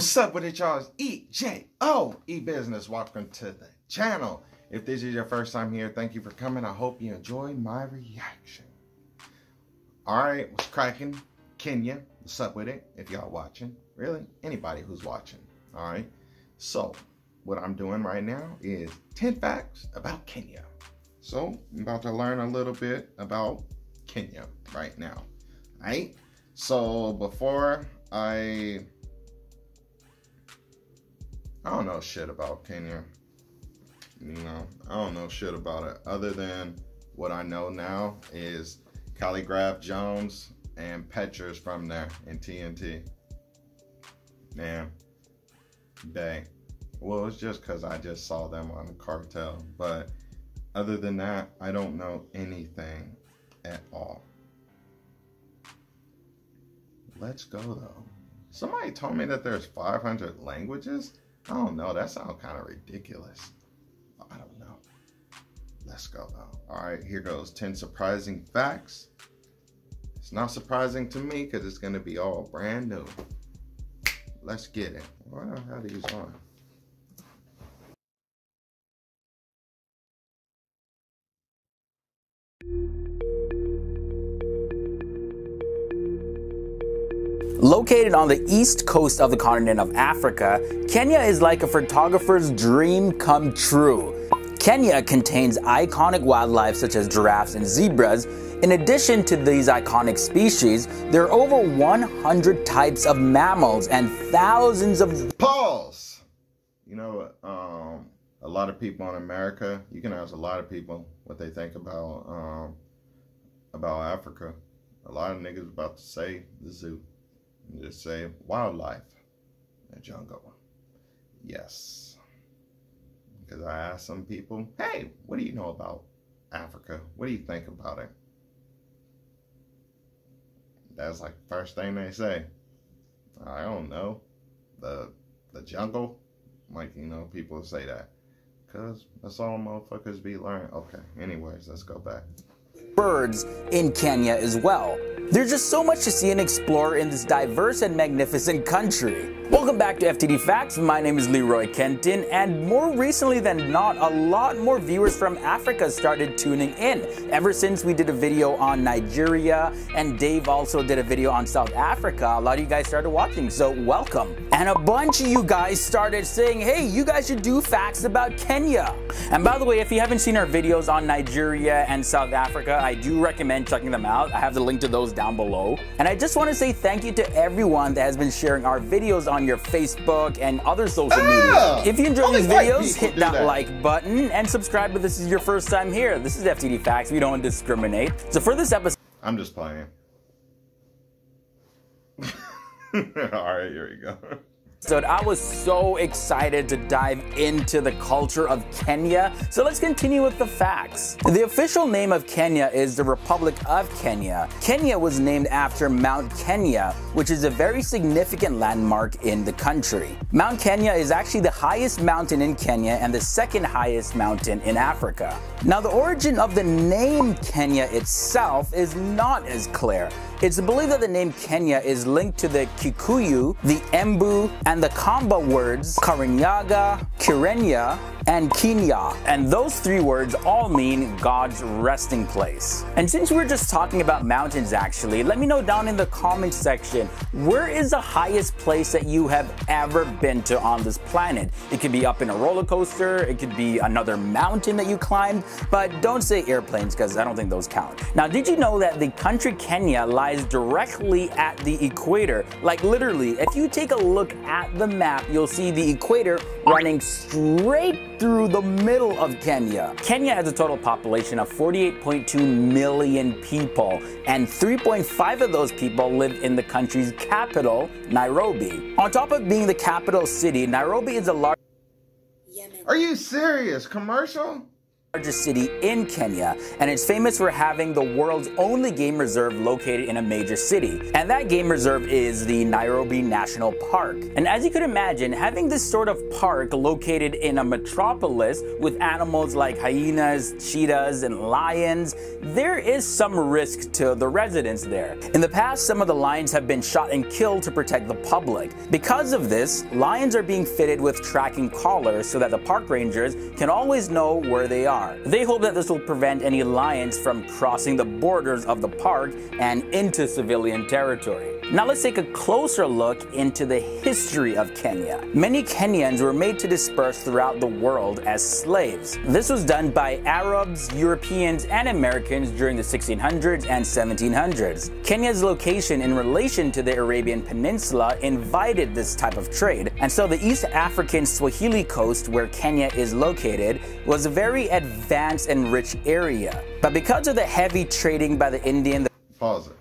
What's up with it, y'all? EJO E-Business. Welcome to the channel. If this is your first time here, thank you for coming. I hope you enjoyed my reaction. Alright, what's cracking? Kenya, what's up with it? If y'all watching, really, anybody who's watching. Alright, so what I'm doing right now is 10 facts about Kenya. So I'm about to learn a little bit about Kenya right now. Alright, so before I don't know shit about Kenya. You know, I don't know shit about it. Other than what I know now is Calligraph Jones and Petra's from there in TNT. Man, dang. Well, it's just because I just saw them on the cartel. But other than that, I don't know anything at all. Let's go, though. Somebody told me that there's 500 languages. I don't know. That sounds kind of ridiculous. I don't know. Let's go, though. All right, here goes 10 surprising facts. It's not surprising to me because it's going to be all brand new. Let's get it. Well, how do you want? Located on the east coast of the continent of Africa, Kenya is like a photographer's dream come true. Kenya contains iconic wildlife such as giraffes and zebras. In addition to these iconic species, there are over 100 types of mammals and thousands of... Pause! You know, a lot of people in America, you can ask a lot of people what they think about Africa. A lot of niggas about to say the zoo. Just say wildlife, the jungle. Yes, because I asked some people, hey, what do you know about Africa? What do you think about it? That's like the first thing they say. I don't know, the jungle. Like, you know, people say that because that's all motherfuckers be learning. Okay, anyways, let's go back. Birds in Kenya as well. There's just so much to see and explore in this diverse and magnificent country. Welcome back to FTD Facts. My name is Leroy Kenton, and more recently than not, a lot more viewers from Africa started tuning in. Ever since we did a video on Nigeria, and Dave also did a video on South Africa, a lot of you guys started watching, so welcome. And a bunch of you guys started saying, hey, you guys should do facts about Kenya. And by the way, if you haven't seen our videos on Nigeria and South Africa, I do recommend checking them out. I have the link to those down below. And I just want to say thank you to everyone that has been sharing our videos on your Facebook and other social media. If you enjoy these videos, hit that like button and subscribe if this is your first time here. This is FTD Facts. We don't discriminate. So for this episode... I'm just playing. Alright, here we go. So I was so excited to dive into the culture of Kenya. So let's continue with the facts. The official name of Kenya is the Republic of Kenya. Kenya was named after Mount Kenya, which is a very significant landmark in the country. Mount Kenya is actually the highest mountain in Kenya and the second highest mountain in Africa. Now, the origin of the name Kenya itself is not as clear. It's believed that the name Kenya is linked to the Kikuyu, the Embu, and the Kamba words Karinyaga, Kirenya, and Kenya. And those three words all mean God's resting place. And since we're just talking about mountains, actually, let me know down in the comment section, where is the highest place that you have ever been to on this planet? It could be up in a roller coaster, it could be another mountain that you climbed, but don't say airplanes because I don't think those count. Now, did you know that the country Kenya lies directly at the equator? Like, literally, if you take a look at the map, you'll see the equator running straight through the middle of Kenya. Kenya has a total population of 48.2 million people, and 3.5 of those people live in the country's capital, Nairobi. On top of being the capital city, Nairobi is a large... Are you serious? Commercial? largest city in Kenya, and it's famous for having the world's only game reserve located in a major city. And that game reserve is the Nairobi National Park. And as you could imagine, having this sort of park located in a metropolis with animals like hyenas, cheetahs, and lions, there is some risk to the residents there. In the past, some of the lions have been shot and killed to protect the public. Because of this, lions are being fitted with tracking collars so that the park rangers can always know where they are. They hope that this will prevent any lions from crossing the borders of the park and into civilian territory. Now let's take a closer look into the history of Kenya. Many Kenyans were made to disperse throughout the world as slaves. This was done by Arabs, Europeans, and Americans during the 1600s and 1700s. Kenya's location in relation to the Arabian Peninsula invited this type of trade, and so the East African Swahili coast, where Kenya is located, was a very advanced and rich area. But because of the heavy trading by the Indian... Pause it.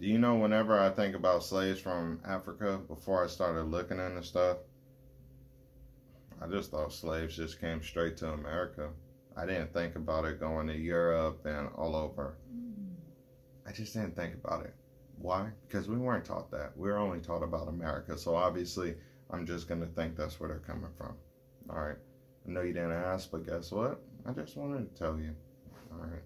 Do you know, whenever I think about slaves from Africa, before I started looking into stuff, I just thought slaves just came straight to America. I didn't think about it going to Europe and all over. I just didn't think about it. Why? Because we weren't taught that. We were only taught about America. So obviously, I'm just going to think that's where they're coming from. All right. I know you didn't ask, but guess what? I just wanted to tell you. All right.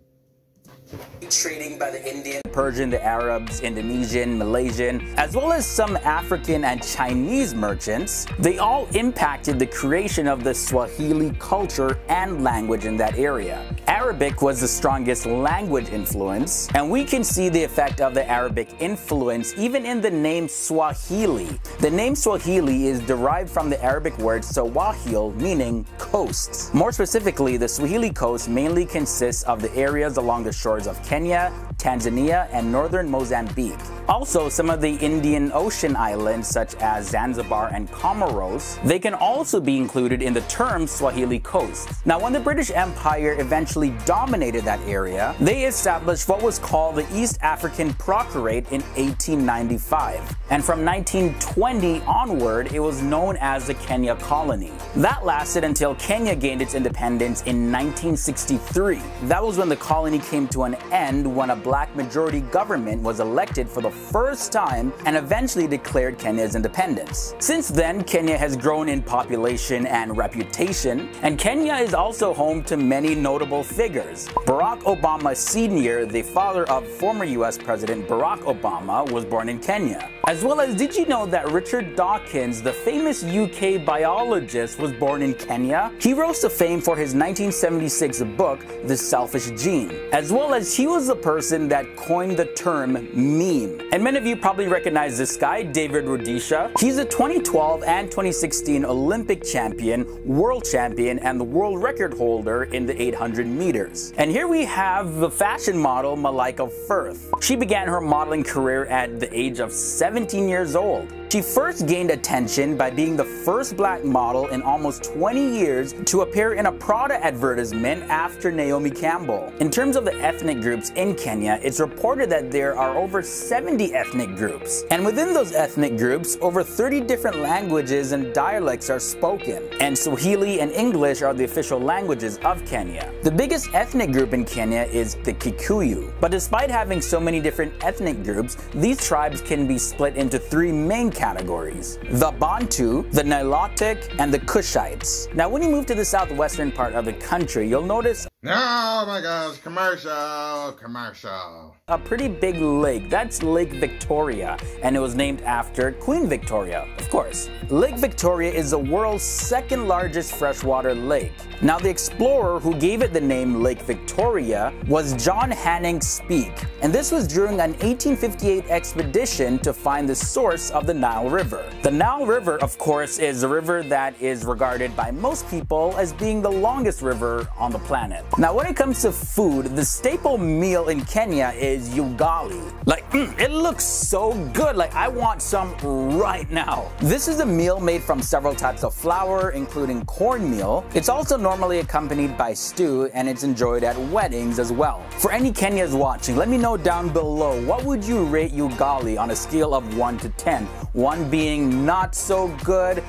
Trading by the Indian, Persian, the Arabs, Indonesian, Malaysian, as well as some African and Chinese merchants, they all impacted the creation of the Swahili culture and language in that area. Arabic was the strongest language influence, and we can see the effect of the Arabic influence even in the name Swahili. The name Swahili is derived from the Arabic word Sawahil, meaning coast. More specifically, the Swahili coast mainly consists of the areas along the shores of Kenya, Tanzania, and northern Mozambique. Also, some of the Indian Ocean islands such as Zanzibar and Comoros, they can also be included in the term Swahili coast. Now, when the British Empire eventually dominated that area, they established what was called the East African Protectorate in 1895. And from 1920 onward, it was known as the Kenya Colony. That lasted until Kenya gained its independence in 1963. That was when the colony came to an end, when a black majority government was elected for the first time and eventually declared Kenya's independence. Since then, Kenya has grown in population and reputation, and Kenya is also home to many notable figures. Barack Obama Sr., the father of former US President Barack Obama, was born in Kenya. As well as, did you know that Richard Dawkins, the famous UK biologist, was born in Kenya? He rose to fame for his 1976 book, The Selfish Gene, as well as he was the person that coined the term meme. And many of you probably recognize this guy, David Rudisha. He's a 2012 and 2016 Olympic champion, world champion, and the world record holder in the 800 meters. And here we have the fashion model, Malika Firth. She began her modeling career at the age of 17 years old. She first gained attention by being the first black model in almost 20 years to appear in a Prada advertisement after Naomi Campbell. In terms of the ethnic groups in Kenya, it's reported that there are over 70 ethnic groups. And within those ethnic groups, over 30 different languages and dialects are spoken. And Swahili and English are the official languages of Kenya. The biggest ethnic group in Kenya is the Kikuyu. But despite having so many different ethnic groups, these tribes can be split into three main categories: the Bantu, the Nilotic, and the Cushites. Now, when you move to the southwestern part of the country, you'll notice... Oh my gosh, commercial, commercial. A pretty big lake. That's Lake Victoria, and it was named after Queen Victoria, of course. Lake Victoria is the world's second largest freshwater lake. Now, the explorer who gave it the name Lake Victoria was John Hanning Speke, and this was during an 1858 expedition to find the source of the Nile River. The Nile River, of course, is a river that is regarded by most people as being the longest river on the planet. Now, when it comes to food, the staple meal in Kenya is ugali. Like, it looks so good. Like, I want some right now. This is a meal made from several types of flour, including cornmeal. It's also normally accompanied by stew, and it's enjoyed at weddings as well. For any Kenyans watching, let me know down below, what would you rate ugali on a scale of 1 to 10? 1 being not so good,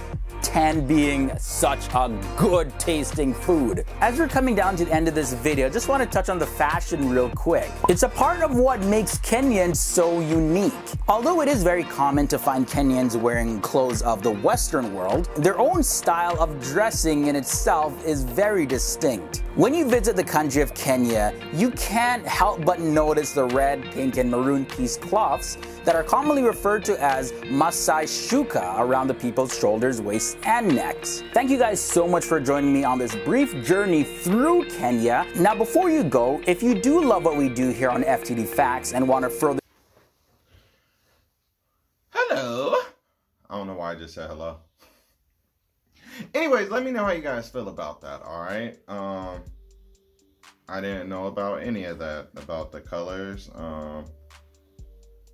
10 being such a good tasting food. As we're coming down to the end of this video, I just want to touch on the fashion real quick. It's a part of what makes Kenyans so unique. Although it is very common to find Kenyans wearing clothes of the Western world, their own style of dressing in itself is very distinct. When you visit the country of Kenya, you can't help but notice the red, pink, and maroon cloths that are commonly referred to as Maasai Shuka around the people's shoulders, waists, and necks. Thank you guys so much for joining me on this brief journey through Kenya. Now, before you go, if you do love what we do here on FTD Facts and want to further... Hello. I don't know why I just said hello. Anyways, let me know how you guys feel about that, alright? I didn't know about any of that, about the colors.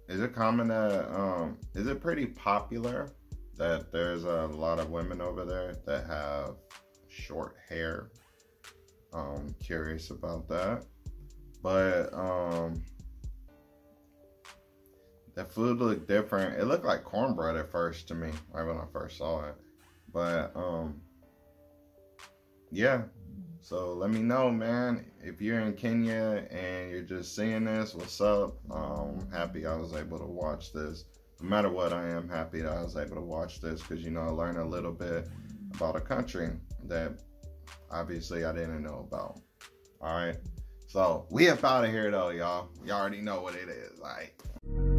Is it common that, is it pretty popular that there's a lot of women over there that have short hair? I'm curious about that. But, the food looked different. It looked like cornbread at first to me, right when I first saw it. But, yeah, so let me know, man, if you're in Kenya and you're just seeing this, what's up? I'm happy I was able to watch this. No matter what, I am happy that I was able to watch this because, you know, I learned a little bit about a country that obviously I didn't know about. All right, so we up out of here, though, y'all. Y'all already know what it is, like.